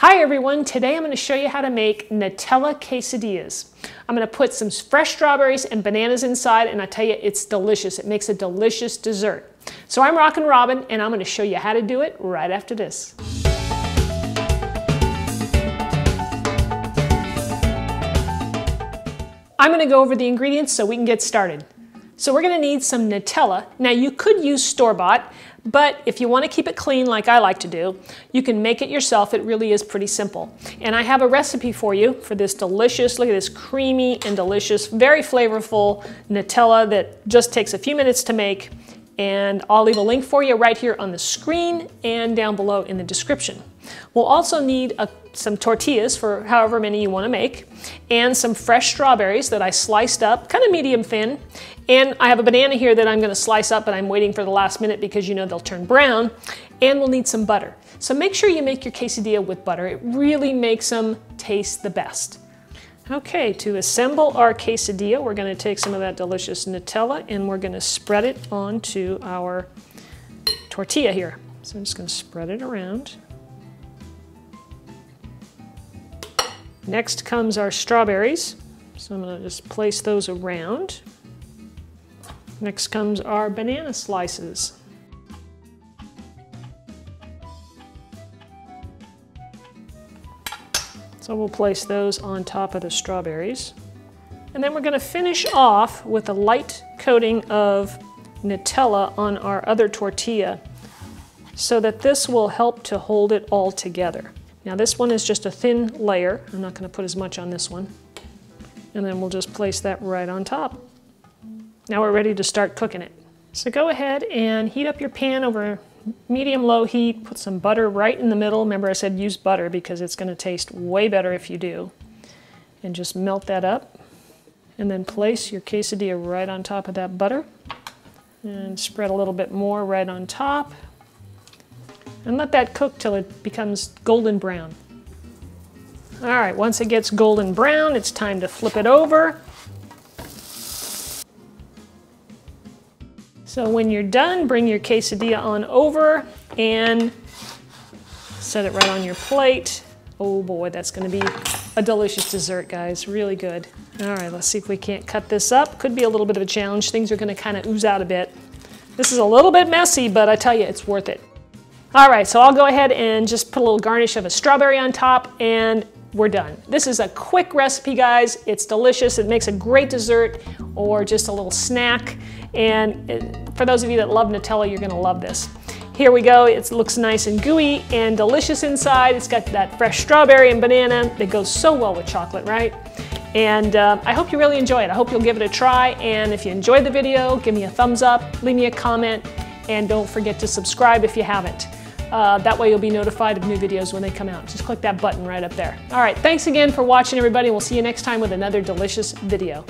Hi everyone, today I'm going to show you how to make Nutella quesadillas. I'm going to put some fresh strawberries and bananas inside, and I tell you, it's delicious. It makes a delicious dessert. So I'm Rockin' Robin, and I'm going to show you how to do it right after this. I'm going to go over the ingredients so we can get started. So we're going to need some Nutella. Now you could use store-bought, but if you want to keep it clean like I like to do, you can make it yourself. It really is pretty simple. And I have a recipe for you for this delicious, look at this creamy and delicious, very flavorful Nutella that just takes a few minutes to make. And I'll leave a link for you right here on the screen and down below in the description. We'll also need some tortillas for however many you want to make, and some fresh strawberries that I sliced up, kind of medium thin. And I have a banana here that I'm going to slice up, but I'm waiting for the last minute because you know they'll turn brown. And we'll need some butter. So make sure you make your quesadilla with butter. It really makes them taste the best. Okay, to assemble our quesadilla, we're going to take some of that delicious Nutella and we're going to spread it onto our tortilla here. So I'm just going to spread it around. Next comes our strawberries. So I'm going to just place those around. Next comes our banana slices. So we'll place those on top of the strawberries. And then we're going to finish off with a light coating of Nutella on our other tortilla so that this will help to hold it all together. Now this one is just a thin layer. I'm not going to put as much on this one. And then we'll just place that right on top. Now we're ready to start cooking it. So go ahead and heat up your pan over medium-low heat, put some butter right in the middle. Remember I said use butter because it's going to taste way better if you do. And just melt that up. And then place your quesadilla right on top of that butter. And spread a little bit more right on top. And let that cook till it becomes golden brown. All right, once it gets golden brown, it's time to flip it over. So when you're done, bring your quesadilla on over and set it right on your plate. Oh boy, that's going to be a delicious dessert, guys. Really good. All right, let's see if we can't cut this up. Could be a little bit of a challenge. Things are going to kind of ooze out a bit. This is a little bit messy, but I tell you, it's worth it. All right, so I'll go ahead and just put a little garnish of a strawberry on top and we're done. This is a quick recipe, guys. It's delicious. It makes a great dessert or just a little snack. And for those of you that love Nutella, you're going to love this. Here we go. It looks nice and gooey and delicious inside. It's got that fresh strawberry and banana that goes so well with chocolate, right? And I hope you really enjoy it. I hope you'll give it a try. And if you enjoyed the video, give me a thumbs up, leave me a comment, and don't forget to subscribe if you haven't. That way you'll be notified of new videos when they come out. Just click that button right up there. All right, thanks again for watching, everybody. We'll see you next time with another delicious video.